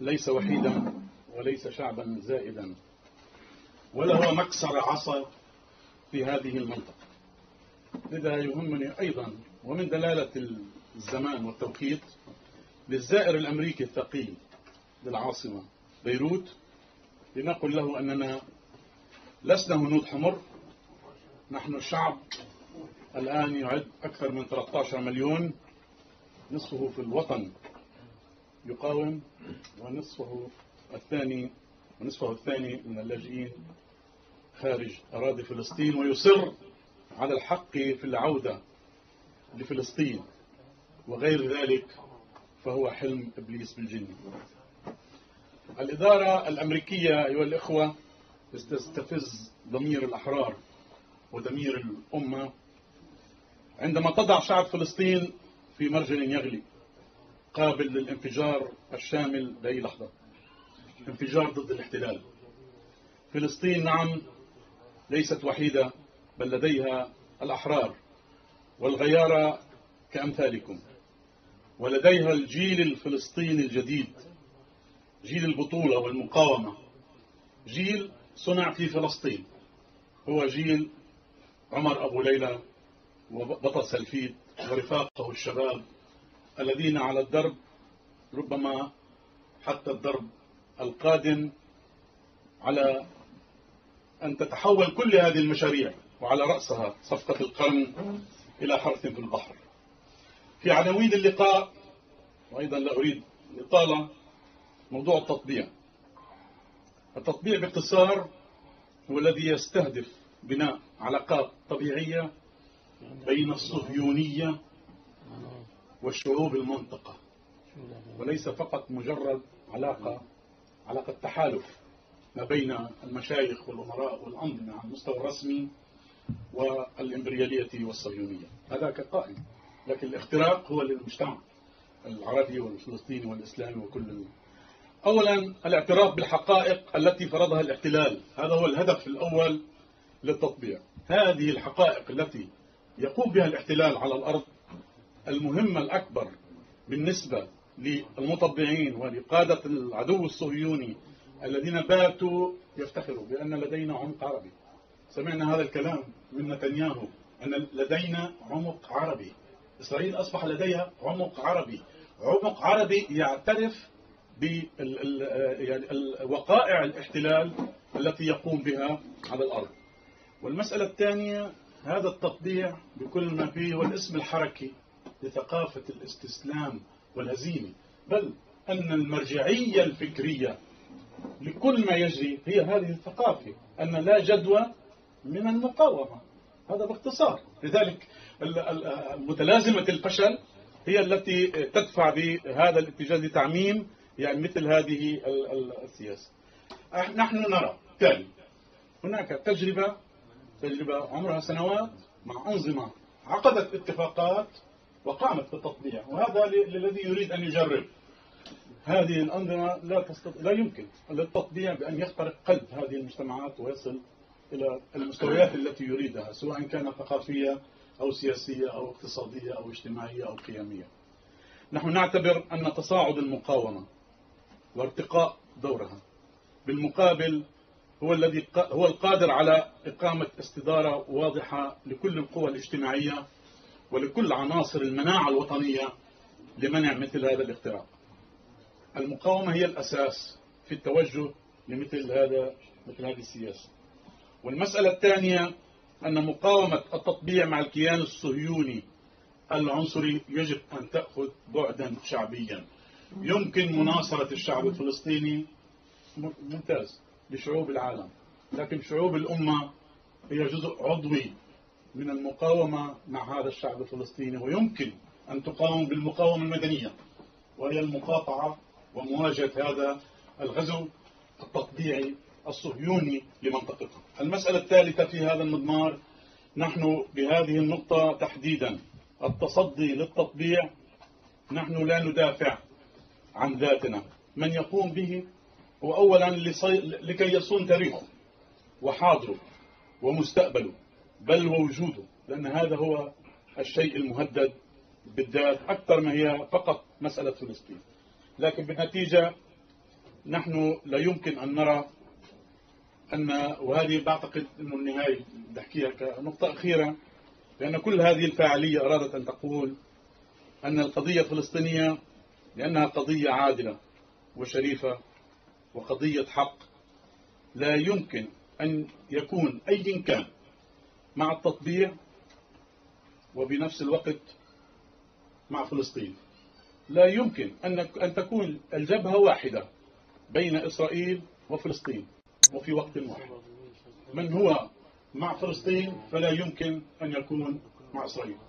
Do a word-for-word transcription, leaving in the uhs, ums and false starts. ليس وحيدا وليس شعبا زائدا ولا هو مكسر عصا في هذه المنطقة. لذا يهمني أيضا ومن دلالة الزمان والتوقيت للزائر الأمريكي الثقيل للعاصمة بيروت لنقول له أننا لسنا هنود حمر، نحن شعب الآن يعد أكثر من ثلاثة عشر مليون، نصفه في الوطن يقاوم ونصفه الثاني ونصفه الثاني من اللاجئين خارج أراضي فلسطين، ويصر على الحق في العودة لفلسطين، وغير ذلك فهو حلم إبليس بالجن. الإدارة الأمريكية أيها الإخوة تستفز ضمير الأحرار وضمير الأمة عندما تضع شعب فلسطين في مرجل يغلي قابل للانفجار الشامل بأي لحظة، انفجار ضد الاحتلال. فلسطين نعم ليست وحيدة بل لديها الأحرار والغيارى كأمثالكم، ولديها الجيل الفلسطيني الجديد، جيل البطولة والمقاومة، جيل صنع في فلسطين، هو جيل عمر أبو ليلى وبطل سلفيد ورفاقه الشباب الذين على الدرب، ربما حتى الدرب القادم، على أن تتحول كل هذه المشاريع وعلى رأسها صفقة القرن إلى حرث في البحر. في عناوين اللقاء، وأيضا لا أريد الإطالة، موضوع التطبيع. التطبيع باختصار هو الذي يستهدف بناء علاقات طبيعية بين الصهيونية وشعوب المنطقة، وليس فقط مجرد علاقة علاقة تحالف ما بين المشايخ والأمراء والأنظمة على المستوى الرسمي والإمبريالية والصهيونية، هذا كقائم، لكن الاختراق هو للمجتمع العربي والفلسطيني والإسلامي وكل. أولا الاعتراف بالحقائق التي فرضها الاحتلال، هذا هو الهدف الأول للتطبيع. هذه الحقائق التي يقوم بها الاحتلال على الأرض المهمة الأكبر بالنسبة للمطبعين ولقادة العدو الصهيوني الذين باتوا يفتخروا بأن لدينا عمق عربي. سمعنا هذا الكلام من نتنياهو أن لدينا عمق عربي، إسرائيل أصبح لديها عمق عربي، عمق عربي يعترف بوقائع الاحتلال التي يقوم بها على الأرض. والمسألة الثانية هذا التطبيع بكل ما فيه والاسم الحركي لثقافة الاستسلام والهزيمة، بل أن المرجعية الفكرية لكل ما يجري هي هذه الثقافة، أن لا جدوى من المقاومة، هذا باختصار. لذلك متلازمة الفشل هي التي تدفع بهذا الاتجاه لتعميم يعني مثل هذه السياسة. نحن نرى تالي هناك تجربة تجربة عمرها سنوات مع أنظمة عقدت اتفاقات وقامت بالتطبيع، وهذا للذي يريد أن يجرب. هذه الأنظمة لا تستطيع، لا يمكن للتطبيع بأن يخترق قلب هذه المجتمعات ويصل إلى المستويات التي يريدها، سواء كانت ثقافية أو سياسية أو اقتصادية أو اجتماعية أو قيمية. نحن نعتبر أن تصاعد المقاومة وارتقاء دورها بالمقابل هو الذي هو القادر على إقامة استدارة واضحة لكل القوى الاجتماعية ولكل عناصر المناعة الوطنية لمنع مثل هذا الاختراق. المقاومة هي الأساس في التوجه لمثل هذا مثل هذه السياسة. والمسألة الثانية أن مقاومة التطبيع مع الكيان الصهيوني العنصري يجب أن تأخذ بعدا شعبيا. يمكن مناصرة الشعب الفلسطيني ممتاز لشعوب العالم، لكن شعوب الأمة هي جزء عضوي من المقاومة مع هذا الشعب الفلسطيني، ويمكن أن تقاوم بالمقاومة المدنية، وهي المقاطعة ومواجهة هذا الغزو التطبيعي الصهيوني لمنطقتها. المسألة الثالثة في هذا المضمار، نحن بهذه النقطة تحديدا التصدي للتطبيع، نحن لا ندافع عن ذاتنا، من يقوم به هو أولا لكي يصون تاريخه وحاضره ومستقبله بل ووجوده، لأن هذا هو الشيء المهدد بالذات أكثر ما هي فقط مسألة فلسطين. لكن بالنتيجة نحن لا يمكن أن نرى أن، وهذه بعتقد أنه النهاية بدي أحكيها كنقطة أخيرة، لأن كل هذه الفاعلية أرادت أن تقول أن القضية الفلسطينية لأنها قضية عادلة وشريفة وقضية حق لا يمكن أن يكون أي كان مع التطبيع وبنفس الوقت مع فلسطين. لا يمكن أن تكون الجبهة واحدة بين إسرائيل وفلسطين وفي وقت واحد. من هو مع فلسطين فلا يمكن أن يكون مع إسرائيل.